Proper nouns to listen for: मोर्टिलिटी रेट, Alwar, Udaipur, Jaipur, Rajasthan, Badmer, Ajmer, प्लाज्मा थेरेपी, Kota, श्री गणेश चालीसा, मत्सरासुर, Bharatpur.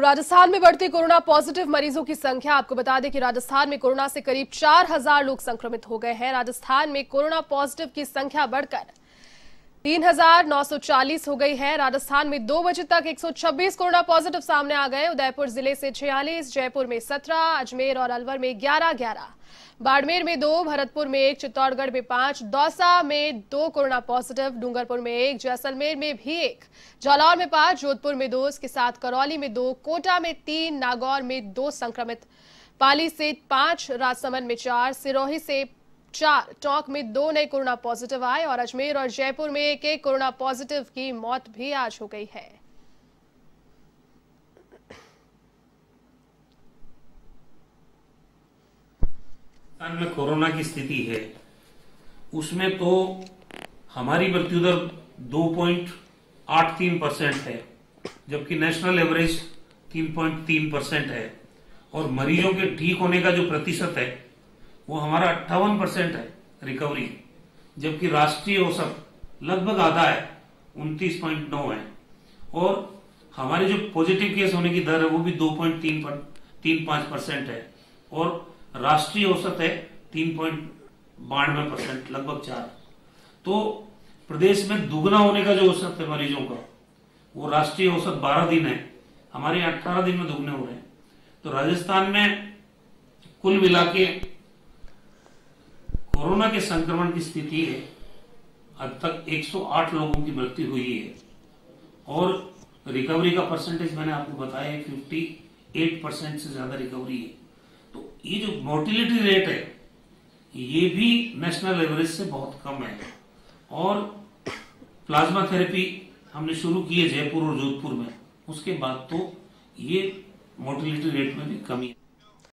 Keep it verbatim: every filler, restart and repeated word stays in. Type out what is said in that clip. राजस्थान में बढ़ते corona positive मरीजों की संख्या। आपको बता दें कि राजस्थान में कोरोना से करीब चार हज़ार लोग संक्रमित हो गए हैं। राजस्थान में कोरोना पॉजिटिव की संख्या बढ़कर तीन हज़ार नौ सौ चालीस हो गई है। राजस्थान में दो बजे तक एक सौ छब्बीस कोरोना पॉजिटिव सामने आ गए। उदयपुर जिले से छियालीस, जयपुर में सत्रह, अजमेर और अलवर में ग्यारह ग्यारह, बाड़मेर में दो, भरतपुर में एक, चित्तौड़गढ़ में पांच, दौसा में दो कोरोना पॉजिटिव, डूंगरपुर में एक, जैसलमेर में भी एक, जालौर में पांच, जोधपुर में दो, इसके साथ करौली में दो, कोटा में तीन, नागौर में दो संक्रमित, पाली से पांच, राजसमंद में चार, सिरोही से चार, टोंक में दो नए कोरोना पॉजिटिव आए और अजमेर और जयपुर में एक एक कोरोना पॉजिटिव की मौत भी आज हो गई है। राजस्थान में कोरोना की स्थिति है उसमें तो हमारी मृत्यु दर दो पॉइंट आठ तीन परसेंट है, जबकि नेशनल एवरेज तीन पॉइंट तीन परसेंट है और मरीजों के ठीक होने का जो प्रतिशत है वो हमारा अट्ठावन परसेंट है रिकवरी, जबकि राष्ट्रीय औसत लगभग आधा है, उनतीस पॉइंट नौ है और हमारे जो पॉजिटिव केस होने की दर है वो भी दो पॉइंट तीन पाँच परसेंट है और राष्ट्रीय औसत है तीन पॉइंट बानवे परसेंट लगभग चार। तो प्रदेश में दुगना होने का जो औसत है मरीजों का वो राष्ट्रीय औसत बारह दिन है, हमारे यहाँ अट्ठारह दिन में दुगने हो रहे हैं। तो राजस्थान में कुल मिला के कोरोना के संक्रमण की स्थिति है, अब तक एक सौ आठ लोगों की मृत्यु हुई है और रिकवरी का परसेंटेज मैंने आपको बताया है अट्ठावन परसेंट से ज्यादा रिकवरी है। तो ये जो मोर्टिलिटी रेट है ये भी नेशनल एवरेज से बहुत कम है और प्लाज्मा थेरेपी हमने शुरू की है जयपुर और जोधपुर में, उसके बाद तो ये मोर्टिलिटी रेट में भी कमी है।